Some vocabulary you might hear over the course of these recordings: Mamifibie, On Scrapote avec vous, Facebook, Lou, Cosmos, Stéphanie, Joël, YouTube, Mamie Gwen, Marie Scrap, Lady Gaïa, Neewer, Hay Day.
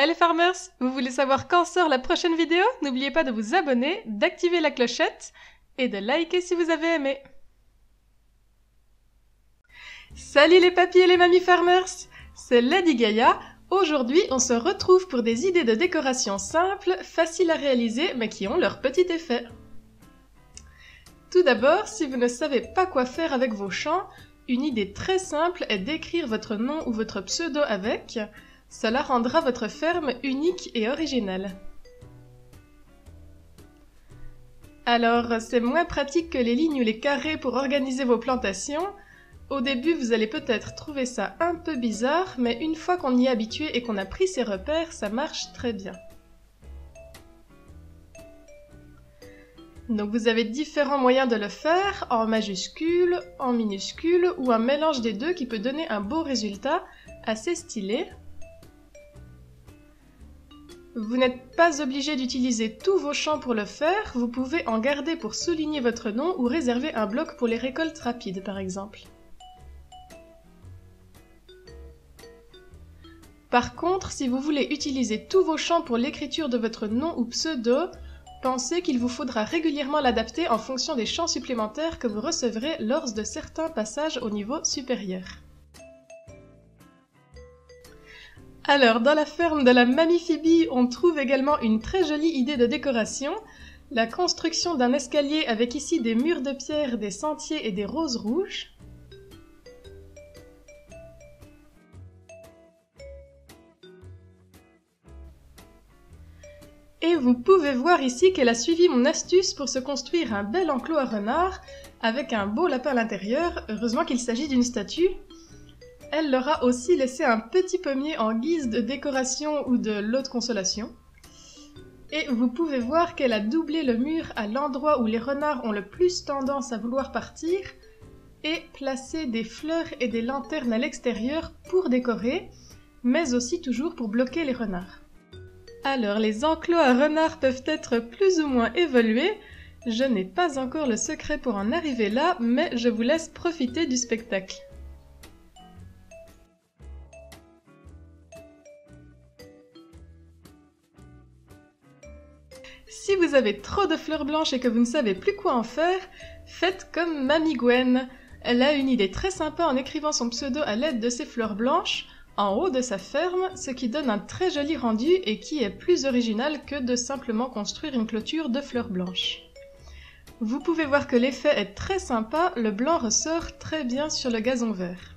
Hey les farmers, vous voulez savoir quand sort la prochaine vidéo? N'oubliez pas de vous abonner, d'activer la clochette et de liker si vous avez aimé. Salut les papis et les mamies farmers, c'est Lady Gaïa. Aujourd'hui, on se retrouve pour des idées de décoration simples, faciles à réaliser, mais qui ont leur petit effet. Tout d'abord, si vous ne savez pas quoi faire avec vos champs, une idée très simple est d'écrire votre nom ou votre pseudo avec. Cela rendra votre ferme unique et originale. Alors, c'est moins pratique que les lignes ou les carrés pour organiser vos plantations. Au début, vous allez peut-être trouver ça un peu bizarre, mais une fois qu'on y est habitué et qu'on a pris ses repères, ça marche très bien. Donc vous avez différents moyens de le faire, en majuscule, en minuscule, ou un mélange des deux qui peut donner un beau résultat, assez stylé. Vous n'êtes pas obligé d'utiliser tous vos champs pour le faire, vous pouvez en garder pour souligner votre nom ou réserver un bloc pour les récoltes rapides par exemple. Par contre, si vous voulez utiliser tous vos champs pour l'écriture de votre nom ou pseudo, pensez qu'il vous faudra régulièrement l'adapter en fonction des champs supplémentaires que vous recevrez lors de certains passages au niveau supérieur. Alors, dans la ferme de la Mamifibie, on trouve également une très jolie idée de décoration, la construction d'un escalier avec ici des murs de pierre, des sentiers et des roses rouges. Et vous pouvez voir ici qu'elle a suivi mon astuce pour se construire un bel enclos à renards avec un beau lapin à l'intérieur, heureusement qu'il s'agit d'une statue. Elle leur a aussi laissé un petit pommier en guise de décoration ou de lot de consolation. Et vous pouvez voir qu'elle a doublé le mur à l'endroit où les renards ont le plus tendance à vouloir partir et placé des fleurs et des lanternes à l'extérieur pour décorer, mais aussi toujours pour bloquer les renards. Alors, les enclos à renards peuvent être plus ou moins évolués. Je n'ai pas encore le secret pour en arriver là, mais je vous laisse profiter du spectacle. Si vous avez trop de fleurs blanches et que vous ne savez plus quoi en faire, faites comme Mamie Gwen. Elle a une idée très sympa en écrivant son pseudo à l'aide de ses fleurs blanches, en haut de sa ferme, ce qui donne un très joli rendu et qui est plus original que de simplement construire une clôture de fleurs blanches. Vous pouvez voir que l'effet est très sympa, le blanc ressort très bien sur le gazon vert.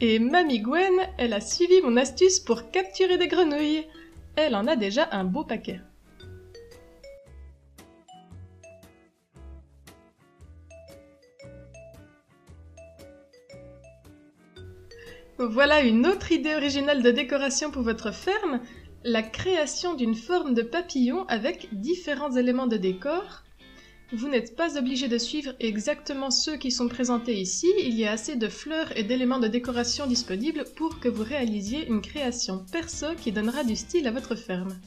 Et Mamie Gwen, elle a suivi mon astuce pour capturer des grenouilles. Elle en a déjà un beau paquet. Voilà une autre idée originale de décoration pour votre ferme, la création d'une forme de papillon avec différents éléments de décor. Vous n'êtes pas obligé de suivre exactement ceux qui sont présentés ici, il y a assez de fleurs et d'éléments de décoration disponibles pour que vous réalisiez une création perso qui donnera du style à votre ferme.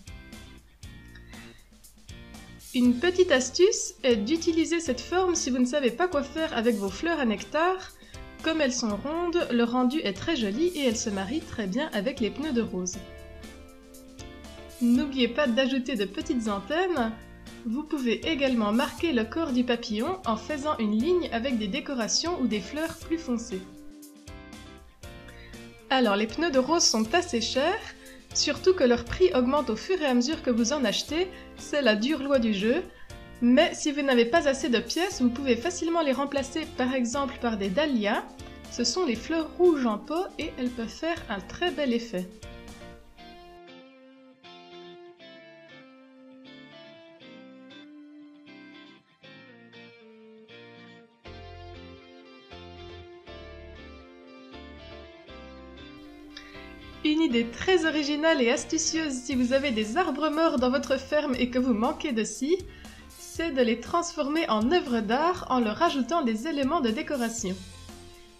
Une petite astuce est d'utiliser cette forme si vous ne savez pas quoi faire avec vos fleurs à nectar. Comme elles sont rondes, le rendu est très joli et elles se marient très bien avec les pneus de rose. N'oubliez pas d'ajouter de petites antennes. Vous pouvez également marquer le corps du papillon en faisant une ligne avec des décorations ou des fleurs plus foncées. Alors les pneus de rose sont assez chers, surtout que leur prix augmente au fur et à mesure que vous en achetez, c'est la dure loi du jeu. Mais si vous n'avez pas assez de pièces, vous pouvez facilement les remplacer par exemple par des dahlias. Ce sont les fleurs rouges en pot et elles peuvent faire un très bel effet. Une idée très originale et astucieuse si vous avez des arbres morts dans votre ferme et que vous manquez de scie, c'est de les transformer en œuvres d'art en leur ajoutant des éléments de décoration.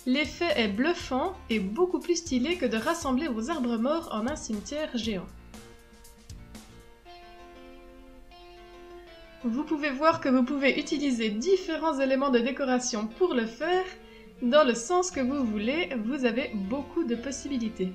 L'effet est bluffant et beaucoup plus stylé que de rassembler vos arbres morts en un cimetière géant. Vous pouvez voir que vous pouvez utiliser différents éléments de décoration pour le faire dans le sens que vous voulez, vous avez beaucoup de possibilités.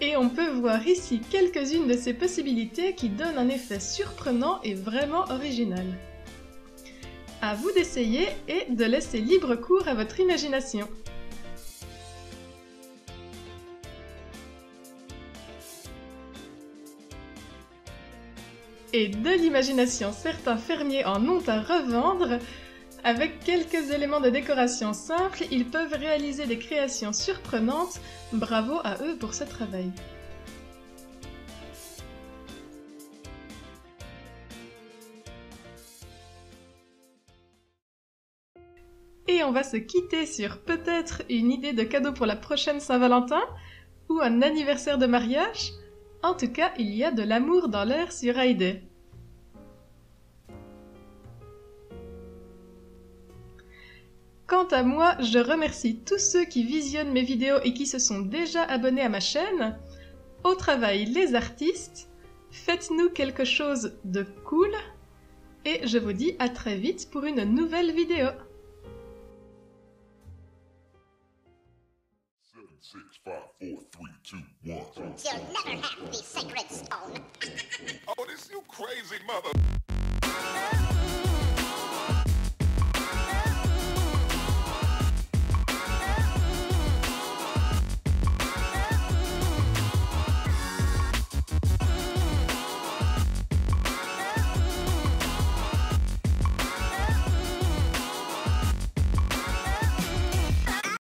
Et on peut voir ici quelques-unes de ces possibilités qui donnent un effet surprenant et vraiment original. À vous d'essayer et de laisser libre cours à votre imagination. Et de l'imagination, certains fermiers en ont à revendre. Avec quelques éléments de décoration simples, ils peuvent réaliser des créations surprenantes. Bravo à eux pour ce travail. Et on va se quitter sur peut-être une idée de cadeau pour la prochaine Saint-Valentin ou un anniversaire de mariage. En tout cas, il y a de l'amour dans l'air sur Hay Day. Quant à moi, je remercie tous ceux qui visionnent mes vidéos et qui se sont déjà abonnés à ma chaîne. Au travail les artistes, faites-nous quelque chose de cool et je vous dis à très vite pour une nouvelle vidéo. 7, 6, 5, 4, 3, 2, 1. You'll never have the sacred stone. Oh, this you crazy mother...